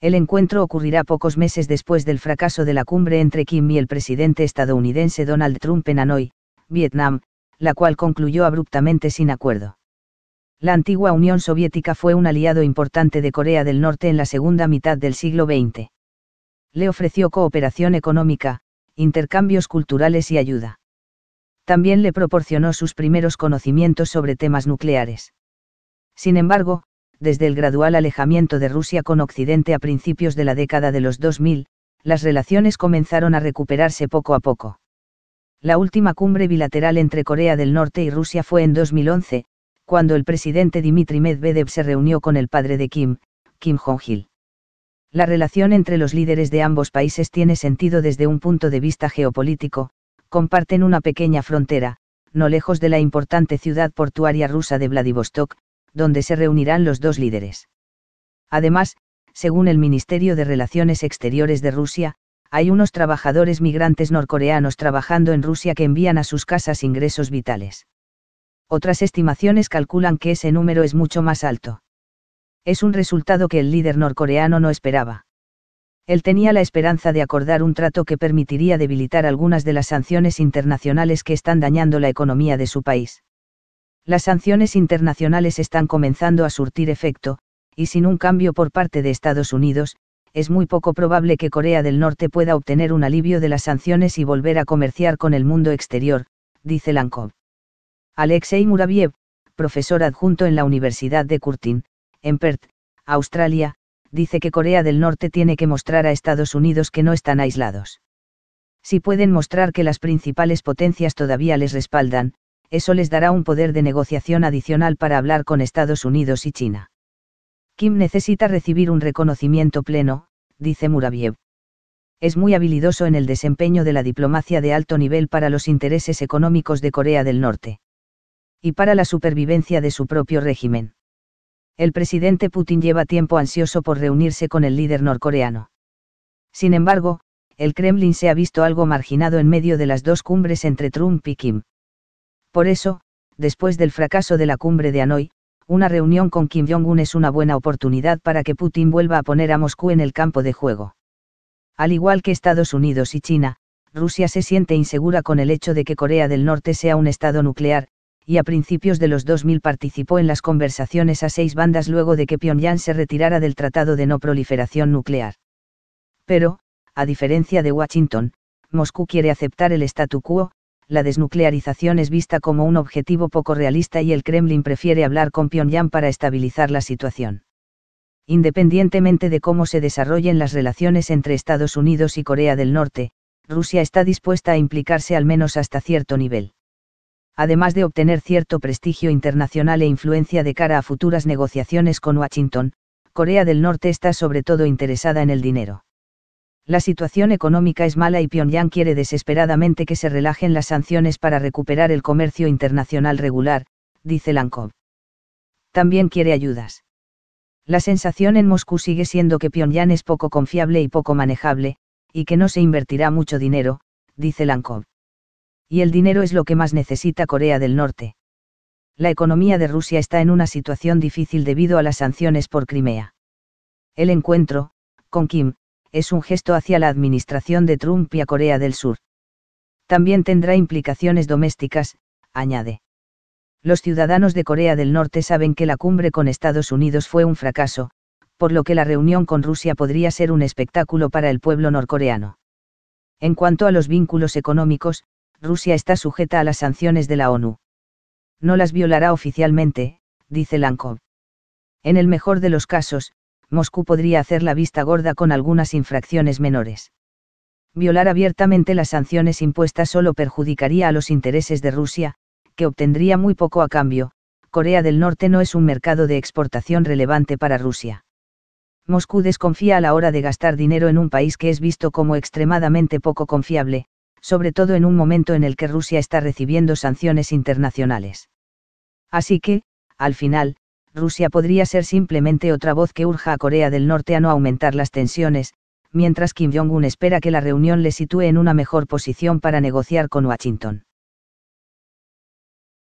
El encuentro ocurrirá pocos meses después del fracaso de la cumbre entre Kim y el presidente estadounidense Donald Trump en Hanói, Vietnam, la cual concluyó abruptamente sin acuerdo. La antigua Unión Soviética fue un aliado importante de Corea del Norte en la segunda mitad del siglo XX. Le ofreció cooperación económica, intercambios culturales y ayuda. También le proporcionó sus primeros conocimientos sobre temas nucleares. Sin embargo, desde el gradual alejamiento de Rusia con Occidente a principios de la década de los 2000, las relaciones comenzaron a recuperarse poco a poco. La última cumbre bilateral entre Corea del Norte y Rusia fue en 2011, cuando el presidente Dmitry Medvedev se reunió con el padre de Kim, Kim Jong-il. La relación entre los líderes de ambos países tiene sentido desde un punto de vista geopolítico, comparten una pequeña frontera, no lejos de la importante ciudad portuaria rusa de Vladivostok, donde se reunirán los dos líderes. Además, según el Ministerio de Relaciones Exteriores de Rusia, hay unos trabajadores migrantes norcoreanos trabajando en Rusia que envían a sus casas ingresos vitales. Otras estimaciones calculan que ese número es mucho más alto. Es un resultado que el líder norcoreano no esperaba. Él tenía la esperanza de acordar un trato que permitiría debilitar algunas de las sanciones internacionales que están dañando la economía de su país. Las sanciones internacionales están comenzando a surtir efecto, y sin un cambio por parte de Estados Unidos, es muy poco probable que Corea del Norte pueda obtener un alivio de las sanciones y volver a comerciar con el mundo exterior, dice Lankov. Alexei Muraviev, profesor adjunto en la Universidad de Curtin, en Perth, Australia, dice que Corea del Norte tiene que mostrar a Estados Unidos que no están aislados. Si pueden mostrar que las principales potencias todavía les respaldan, eso les dará un poder de negociación adicional para hablar con Estados Unidos y China. Kim necesita recibir un reconocimiento pleno, dice Muraviev. Es muy habilidoso en el desempeño de la diplomacia de alto nivel para los intereses económicos de Corea del Norte. Y para la supervivencia de su propio régimen. El presidente Putin lleva tiempo ansioso por reunirse con el líder norcoreano. Sin embargo, el Kremlin se ha visto algo marginado en medio de las dos cumbres entre Trump y Kim. Por eso, después del fracaso de la cumbre de Hanói, una reunión con Kim Jong-un es una buena oportunidad para que Putin vuelva a poner a Moscú en el campo de juego. Al igual que Estados Unidos y China, Rusia se siente insegura con el hecho de que Corea del Norte sea un estado nuclear, y a principios de los 2000 participó en las conversaciones a seis bandas luego de que Pyongyang se retirara del Tratado de No Proliferación Nuclear. Pero, a diferencia de Washington, Moscú quiere aceptar el statu quo, la desnuclearización es vista como un objetivo poco realista y el Kremlin prefiere hablar con Pyongyang para estabilizar la situación. Independientemente de cómo se desarrollen las relaciones entre Estados Unidos y Corea del Norte, Rusia está dispuesta a implicarse al menos hasta cierto nivel. Además de obtener cierto prestigio internacional e influencia de cara a futuras negociaciones con Washington, Corea del Norte está sobre todo interesada en el dinero. La situación económica es mala y Pyongyang quiere desesperadamente que se relajen las sanciones para recuperar el comercio internacional regular, dice Lankov. También quiere ayudas. La sensación en Moscú sigue siendo que Pyongyang es poco confiable y poco manejable, y que no se invertirá mucho dinero, dice Lankov. Y el dinero es lo que más necesita Corea del Norte. La economía de Rusia está en una situación difícil debido a las sanciones por Crimea. El encuentro, con Kim, es un gesto hacia la administración de Trump y a Corea del Sur. También tendrá implicaciones domésticas, añade. Los ciudadanos de Corea del Norte saben que la cumbre con Estados Unidos fue un fracaso, por lo que la reunión con Rusia podría ser un espectáculo para el pueblo norcoreano. En cuanto a los vínculos económicos, Rusia está sujeta a las sanciones de la ONU. No las violará oficialmente, dice Lankov. En el mejor de los casos, Moscú podría hacer la vista gorda con algunas infracciones menores. Violar abiertamente las sanciones impuestas solo perjudicaría a los intereses de Rusia, que obtendría muy poco a cambio. Corea del Norte no es un mercado de exportación relevante para Rusia. Moscú desconfía a la hora de gastar dinero en un país que es visto como extremadamente poco confiable, sobre todo en un momento en el que Rusia está recibiendo sanciones internacionales. Así que, al final, Rusia podría ser simplemente otra voz que urja a Corea del Norte a no aumentar las tensiones, mientras Kim Jong-un espera que la reunión le sitúe en una mejor posición para negociar con Washington.